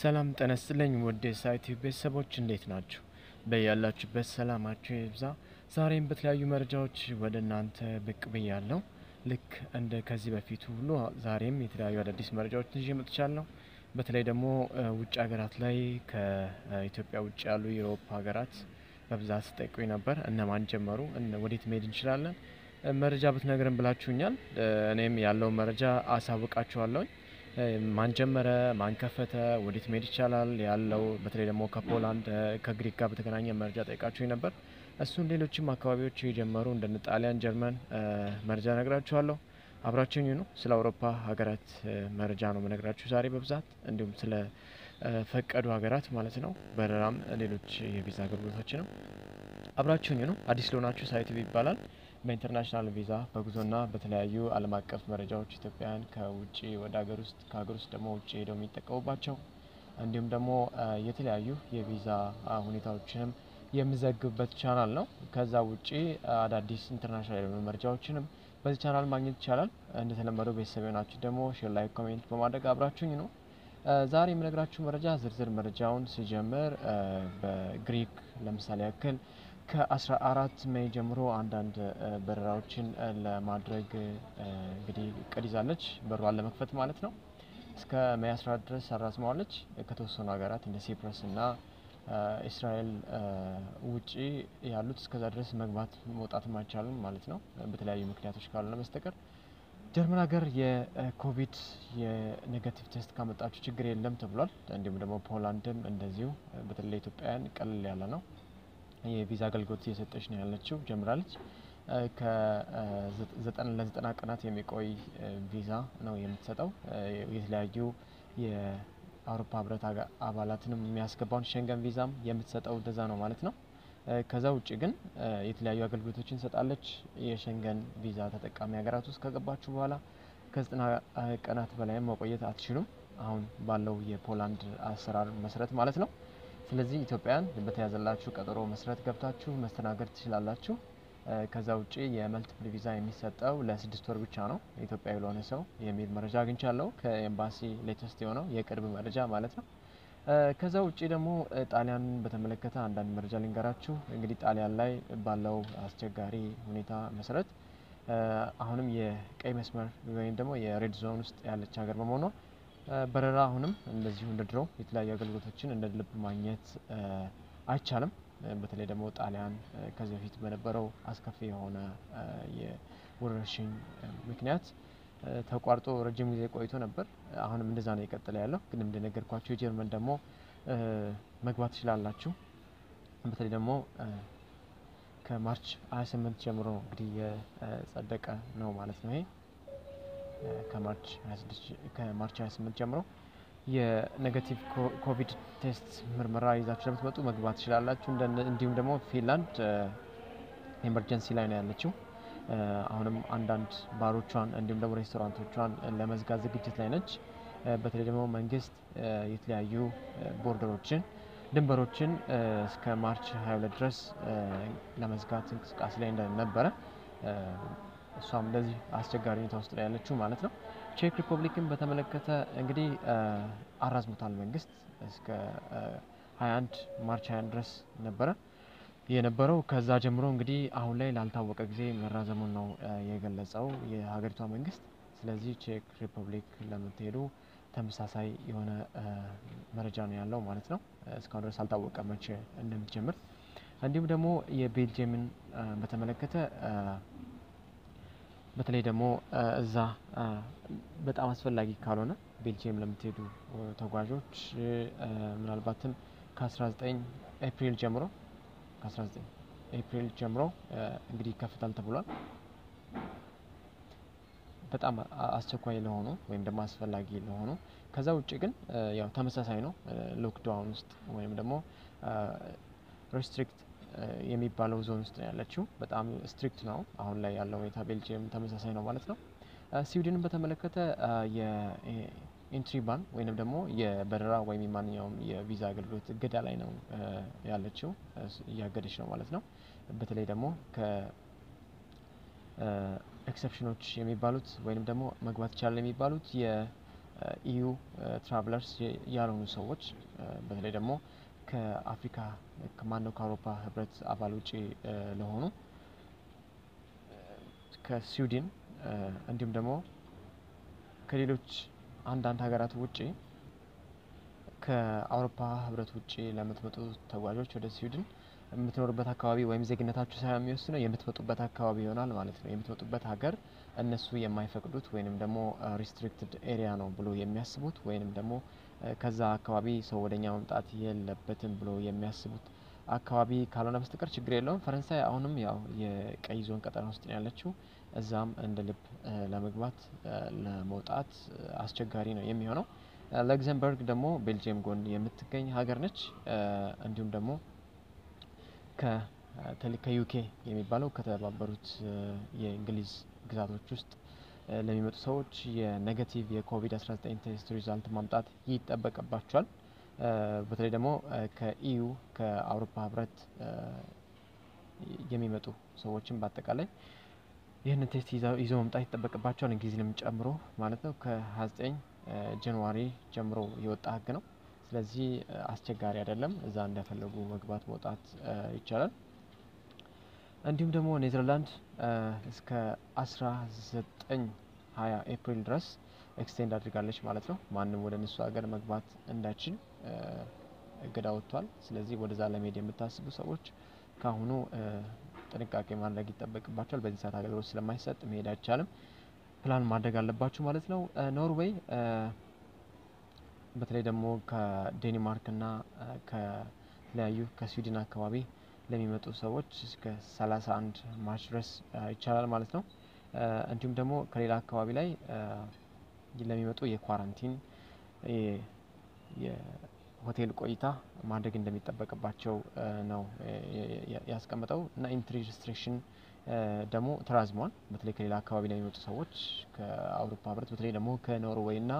ሰላም ተነስተለኝ ወደ ሳይት ቤተሰቦች እንዴት ናችሁ? በያላችሁበት ሰላማችሁ ይብዛ። ዛሬም በተለያዩ መረጃዎች ወደ እናንተ ብቅ ብያለሁ። ልክ እንደ ከዚህ በፊት ሁሉ ዛሬም የተለያዩ አዳዲስ መረጃዎችን ይዤ መጥቻለሁ። በተለይ ደግሞ ውጭ ሀገራት ላይ ከኢትዮጵያ ውጭ ያሉ ዩሮፕ ሀገራት በብዛት ተጠይቀው ነበር። እነማን ጀመሩ? ወዴት መሄድ እንችላለን? መረጃ ብትነግረን ብላችሁኛል። እኔም ያለው መረጃ አሳውቃችኋለሁ። ማን ጀመረ፣ ማን ከፈተ፣ ወዴት መሄድ ይችላል ያለው በተለይ ደግሞ ከፖላንድ ከግሪክ ጋር በተገናኘ መረጃ ጠይቃችሁኝ ነበር። እሱን ሌሎችም አካባቢዎች የጀመሩ እንደ ጣሊያን፣ ጀርመን መረጃ ነግራችኋለሁ። አብራችሁኝ ነው። ስለ አውሮፓ ሀገራት መረጃ ነው መነግራችሁ ዛሬ በብዛት፣ እንዲሁም ስለ ፈቀዱ ሀገራት ማለት ነው፣ በራም ሌሎች የቪዛ አገልግሎቶች ነው። አብራችሁኝ ነው። አዲስ ለሆናችሁ ሳይት ይባላል። በኢንተርናሽናል ቪዛ በጉዞና በተለያዩ ዓለም አቀፍ መረጃዎች ኢትዮጵያን ከውጪ ወደ ሀገር ውስጥ ከሀገር ውስጥ ደግሞ ውጪ ሄደው የሚጠቀሙባቸው እንዲሁም ደግሞ የተለያዩ የቪዛ ሁኔታዎችንም የምዘግብበት ቻናል ነው። ከዛ ውጪ አዳዲስ ኢንተርናሽናል መረጃዎችንም በዚህ ቻናል ማግኘት ይቻላል። እንደተለመደው በሰብዮናችሁ ደግሞ ሼር፣ ላይክ፣ ኮሜንት በማድረግ አብራችሁኝ ነው። ዛሬ የምነግራችሁ መረጃ ዝርዝር መረጃውን ሲጀምር በግሪክ ለምሳሌ ያክል ከ14 ሜይ ጀምሮ አንዳንድ በረራዎችን ለማድረግ እንግዲህ ቀዲዛለች፣ በሯን ለመክፈት ማለት ነው። እስከ ሜይ 14 ድረስ አራዝማዋለች። ከተወሰኑ ሀገራት እንደ ሲፕረስና እስራኤል ውጪ ያሉት እስከዛ ድረስ መግባት መውጣት ማይቻልም ማለት ነው፣ በተለያዩ ምክንያቶች ካልሆነ በስተቀር። ጀርመን ሀገር የኮቪድ የኔጌቲቭ ቴስት ካመጣችሁ ችግር የለም ተብሏል። እንዲሁም ደግሞ ፖላንድም እንደዚሁ በተለይ ኢትዮጵያውያን ቀለል ያለ ነው የቪዛ አገልግሎት እየሰጠች ነው ያለችው ጀምራለች። ከ90 ቀናት የሚቆይ ቪዛ ነው የምትሰጠው። የተለያዩ የአውሮፓ ህብረት አባላትንም የሚያስገባውን ሸንገን ቪዛም የምትሰጠው እንደዛ ነው ማለት ነው። ከዛ ውጪ ግን የተለያዩ አገልግሎቶችን ሰጣለች። የሸንገን ቪዛ ተጠቃሚ ሀገራት ውስጥ ከገባችሁ በኋላ ከ90 ቀናት በላይ መቆየት አትችሉም፣ አሁን ባለው የፖላንድ አሰራር መሰረት ማለት ነው። ስለዚህ ኢትዮጵያን በተያዘላችሁ ቀጠሮ መስራት ገብታችሁ መስተናገድ ትችላላችሁ። ከዛ ውጪ የመልቲፕል ቪዛ የሚሰጠው ለ6 ወር ብቻ ነው ኢትዮጵያ ያለሆነ ሰው የሚል መረጃ አግኝቻለሁ ከኤምባሲ ሌተስት የሆነው የቅርብ መረጃ ማለት ነው። ከዛ ውጪ ደግሞ ጣሊያን በተመለከተ አንዳንድ መረጃ ልንገራችሁ። እንግዲህ ጣሊያን ላይ ባለው አስቸጋሪ ሁኔታ መሰረት አሁንም የቀይ መስመር ወይም ደግሞ የሬድ ዞን ውስጥ ያለች ሀገር በመሆኗ በረራ አሁንም እንደዚሁ እንደድሮ የተለያየ አገልግሎቶችን እንደ ልብ ማግኘት አይቻልም። በተለይ ደግሞ ጣሊያን ከዚህ በፊት በነበረው አስከፊ የሆነ የወረርሽኝ ምክንያት ተቋርጦ ረጅም ጊዜ ቆይቶ ነበር። አሁንም እንደዛ ነው የቀጠለ ያለው። ግን እንደነገርኳችሁ የጀርመን ደግሞ መግባት ትችላላችሁ። በተለይ ደግሞ ከማርች 28 ጀምሮ እንግዲህ የጸደቀ ነው ማለት ነው። ይሄ ከማርች 28 ጀምሮ የኔጌቲቭ ኮቪድ ቴስት ምርመራ ይዛችሁ ለምትመጡ መግባት ትችላላችሁ። እንዲሁም ደግሞ ፊንላንድ ኢመርጀንሲ ላይ ነው ያለችው። አሁንም አንዳንድ ባሮቿን እንዲሁም ደግሞ ሬስቶራንቶቿን ለመዝጋት ዝግጅት ላይ ነች። በተለይ ደግሞ መንግስት የተለያዩ ቦርደሮችን ድንበሮችን እስከ ማርች 22 ድረስ ለመዝጋት እንቅስቃሴ ላይ እንደነበረ እሷም እንደዚህ አስቸጋሪ ሁኔታ ውስጥ ላይ ያለችው ማለት ነው። ቼክ ሪፐብሊክን በተመለከተ እንግዲህ አራዝሞታል መንግስት እስከ 21 ማርች 21 ድረስ ነበረ የነበረው። ከዛ ጀምሮ እንግዲህ አሁን ላይ ላልታወቀ ጊዜ መራዘሙን ነው የገለጸው የሀገሪቷ መንግስት። ስለዚህ ቼክ ሪፐብሊክ ለምትሄዱ ተመሳሳይ የሆነ መረጃ ነው ያለው ማለት ነው። እስካሁን ድረስ አልታወቀ መቼ እንደሚጀምር። እንዲሁም ደግሞ የቤልጂየምን በተመለከተ በተለይ ደግሞ እዛ በጣም አስፈላጊ ካልሆነ ቤልጂየም ለምትሄዱ ተጓዦች ምናልባትም ከ19 ኤፕሪል ጀምሮ እንግዲህ ይከፈታል ተብሏል። በጣም አስቸኳይ ለሆኑ ወይም ደግሞ አስፈላጊ ለሆኑ። ከዛ ውጪ ግን ያው ተመሳሳይ ነው። ሎክዳውን ውስጥ ወይም ደግሞ ሪስትሪክት የሚባለው ዞን ውስጥ ያለችው በጣም ስትሪክት ነው አሁን ላይ ያለው ሁኔታ። ቤልጂየም ተመሳሳይ ነው ማለት ነው። ስዊድንን በተመለከተ የኢንትሪ ባን ወይንም ደግሞ የበረራ ወይም ማንኛውም የቪዛ አገልግሎት እገዳ ላይ ነው ያለችው፣ እያገደች ነው ማለት ነው። በተለይ ደግሞ ከኤክሰፕሽኖች የሚባሉት ወይንም ደግሞ መግባት ይቻላል የሚባሉት EU travelers ያልሆኑ ሰዎች በተለይ ደግሞ ከአፍሪካ ከማንዶ ከአውሮፓ ህብረት አባል ውጪ ለሆኑ ከስዊድን እንዲም ደግሞ ከሌሎች አንድ ሀገራት ውጪ ከአውሮፓ ህብረት ውጪ ለምትመጡ ተጓዦች ወደ ስዊድን የምትኖርበት አካባቢ ወይም ዜግነታችሁ ሳይሆን የሚወስነው የምትመጡበት አካባቢ ይሆናል ማለት ነው የምትመጡበት ሀገር እነሱ የማይፈቅዱት ወይንም ደግሞ ሪስትሪክትድ ኤሪያ ነው ብሎ የሚያስቡት ወይንም ደግሞ ከዛ አካባቢ ሰው ወደኛ መምጣት የለበትም ብሎ የሚያስቡት አካባቢ ካልሆነ በስተቀር ችግር የለውም ፈረንሳይ አሁንም ያው የቀይ ዞን ቀጠና ውስጥ ያለችው እዛም እንደልብ ለመግባት ለመውጣት አስቸጋሪ ነው የሚሆነው ለክሰምበርግ ደግሞ ቤልጂየም ጎን የምትገኝ ሀገር ነች እንዲሁም ደግሞ ከዩኬ የሚባለው ከተባበሩት የእንግሊዝ ግዛቶች ውስጥ ለሚመጡ ሰዎች የኔጌቲቭ የኮቪድ-19 ቴስት ሪዛልት ማምጣት ይተበቀባቸዋል በተለይ ደግሞ ከኢዩ ከአውሮፓ ህብረት የሚመጡ ሰዎችን በአጠቃላይ ይሄን ቴስት ይዘው መምጣት ይተበቀባቸዋል እንግሊዝንም ጨምሮ ማለት ነው ከ29 ጃንዋሪ ጀምሮ የወጣ ህግ ነው ስለዚህ አስቸጋሪ አይደለም እዛ እንደፈለጉ መግባት መውጣት ይቻላል እንዲሁም ደግሞ ኔዘርላንድ እስከ 19-20 ኤፕሪል ድረስ ኤክስቴንድ አድርጋለች ማለት ነው ማንንም ወደ ንሱ ሀገር መግባት እንዳይችል እገዳ ወጥቷል ስለዚህ ወደዛ ለመሄድ የምታስቡ ሰዎች ካሁኑ ጥንቃቄ ማድረግ ይተበቀባቸዋል በዚህ ሰዓት አገልግሎት ስለማይሰጥ መሄድ አይቻልም ፕላን ማድረግ አለባችሁ ማለት ነው ኖርዌይ በተለይ ደግሞ ከዴንማርክ እና ከላዩ ከስዊድን አካባቢ ለሚመጡ ሰዎች እስከ 31 ማርች ድረስ ይቻላል ማለት ነው እንዲሁም ደግሞ ከሌላ አካባቢ ላይ ለሚመጡ የኳራንቲን የሆቴል ቆይታ ማድረግ እንደሚተበቀባቸው ነው ያስቀመጠው እና ኢንትሪ ሪስትሪክሽን ደግሞ ተራዝሟል በተለይ ከሌላ አካባቢ ላይ የሚመጡ ሰዎች ከአውሮፓ ህብረት በተለይ ደግሞ ከኖርዌይ እና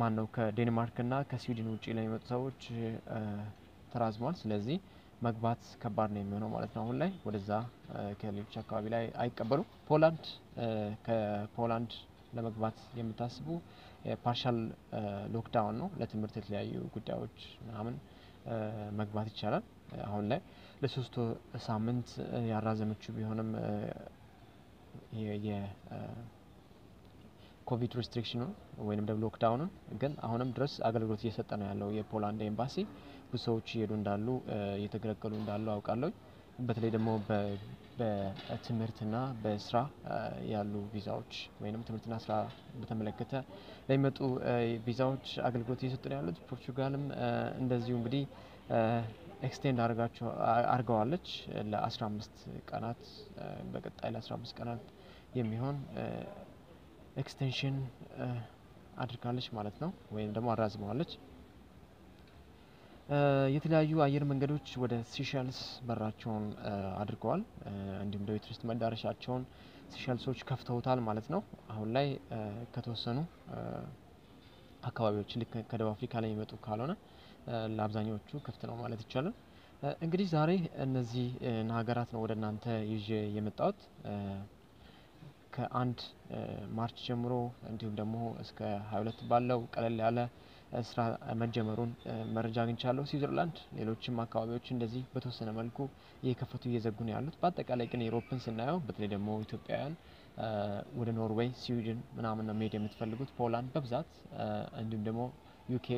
ማንነው ከዴንማርክ እና ከስዊድን ውጪ ለሚመጡ ሰዎች ተራዝሟል ስለዚህ መግባት ከባድ ነው የሚሆነው ማለት ነው አሁን ላይ ወደዛ ከሌሎች አካባቢ ላይ አይቀበሉም ፖላንድ ከፖላንድ ለመግባት የምታስቡ ፓርሻል ሎክዳውን ነው ለትምህርት የተለያዩ ጉዳዮች ምናምን መግባት ይቻላል አሁን ላይ ለሶስት ሳምንት ያራዘመችው ቢሆንም የኮቪድ ሪስትሪክሽን ወይንም ደግሞ ሎክዳውን ግን አሁንም ድረስ አገልግሎት እየሰጠ ነው ያለው የፖላንድ ኤምባሲ ብዙ ሰዎች ይሄዱ እንዳሉ እየተገለገሉ እንዳሉ አውቃለሁ በተለይ ደግሞ በትምህርትና በስራ ያሉ ቪዛዎች ወይንም ትምህርትና ስራ በተመለከተ ለሚመጡ ቪዛዎች አገልግሎት እየሰጠ ነው ያለው ፖርቹጋልም እንደዚሁ እንግዲህ ኤክስቴንድ አርጋዋለች ለ15 ቀናት በቀጣይ ለ15 ቀናት የሚሆን ኤክስቴንሽን አድርጋለች ማለት ነው ወይንም ደግሞ አራዝመዋለች የተለያዩ አየር መንገዶች ወደ ሲሸልስ በራቸውን አድርገዋል እንዲሁም ደግሞ የቱሪስት መዳረሻቸውን ሲሸልሶች ከፍተውታል ማለት ነው አሁን ላይ ከተወሰኑ አካባቢዎች ልክ ከደቡብ አፍሪካ ላይ የሚመጡ ካልሆነ ለአብዛኞቹ ክፍት ነው ማለት ይቻላል እንግዲህ ዛሬ እነዚህ ሀገራት ነው ወደናንተ ይዤ የመጣሁት ከ1 ማርች ጀምሮ እንዲሁም ደግሞ እስከ 22 ባለው ቀለል ያለ ስራ መጀመሩን መረጃ አግኝቻለሁ ስዊዘርላንድ ሌሎችም አካባቢዎች እንደዚህ በተወሰነ መልኩ እየከፈቱ እየዘጉን ያሉት በአጠቃላይ ግን ዩሮፕን ስናየው በተለይ ደግሞ ኢትዮጵያውያን ወደ ኖርዌይ ስዊድን ምናምን ነው መሄድ የምትፈልጉት ፖላንድ በብዛት እንዲሁም ደግሞ ዩኬ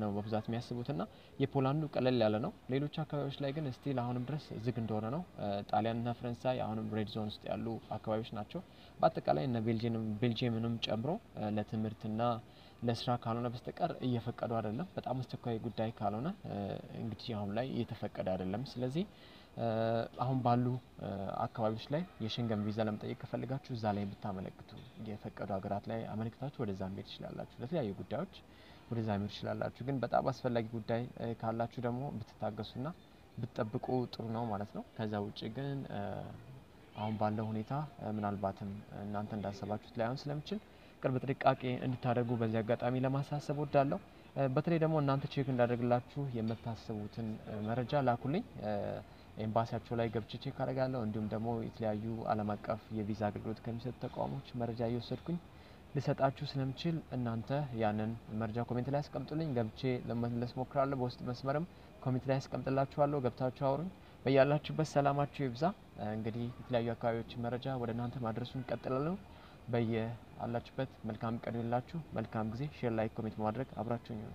ነው በብዛት የሚያስቡትና የፖላንዱ ቀለል ያለ ነው ሌሎች አካባቢዎች ላይ ግን እስቲል አሁንም ድረስ ዝግ እንደሆነ ነው ጣሊያን እና ፈረንሳይ አሁንም ሬድ ዞን ውስጥ ያሉ አካባቢዎች ናቸው በአጠቃላይ እና ቤልጂየምንም ጨምሮ ለትምህርትና ለስራ ካልሆነ በስተቀር እየፈቀዱ አይደለም በጣም አስተካካይ ጉዳይ ካልሆነ እንግዲህ አሁን ላይ እየተፈቀደ አይደለም ስለዚህ አሁን ባሉ አካባቢዎች ላይ የሸንገን ቪዛ ለመጠየቅ ፈልጋችሁ እዛ ላይ ብታመለክቱ እየፈቀዱ ሀገራት ላይ አመልክታችሁ ወደዛ መሄድ ይችላልላችሁ ለተለያዩ ጉዳዮች ወደዛ መሄድ ይችላልላችሁ ግን በጣም አስፈላጊ ጉዳይ ካላችሁ ደግሞ ብትታገሱና ብትጠብቁ ጥሩ ነው ማለት ነው ከዛ ውጪ ግን አሁን ባለው ሁኔታ ምናልባትም እናንተ እንዳሰባችሁት ላይሆን ስለሚችል ቅርብ ጥንቃቄ እንድታደርጉ በዚህ አጋጣሚ ለማሳሰብ ወዳለሁ በተለይ ደግሞ እናንተ ቼክ እንዳደርግላችሁ የምታስቡትን መረጃ ላኩልኝ ኤምባሲያቸው ላይ ገብቼ ቼክ አደርጋለሁ እንዲሁም ደግሞ የተለያዩ ዓለም አቀፍ የቪዛ አገልግሎት ከሚሰጡ ተቋሞች መረጃ እየወሰድኩኝ ልሰጣችሁ ስለምችል እናንተ ያንን መርጃ ኮሜንት ላይ አስቀምጡልኝ ገብቼ ለመመለስ ሞክራለሁ በውስጥ መስመርም ኮሜንት ላይ አስቀምጥላችኋለሁ ገብታችሁ አውሩኝ በእያላችሁበት ሰላማችሁ ይብዛ እንግዲህ የተለያየ አካባቢዎች መረጃ ወደ እናንተ ማድረሱን ቀጥላለሁ በእያላችሁበት መልካም ቀን ይሁንላችሁ መልካም ጊዜ ሼር ላይክ ኮሜንት ማድረግ አብራችሁኝ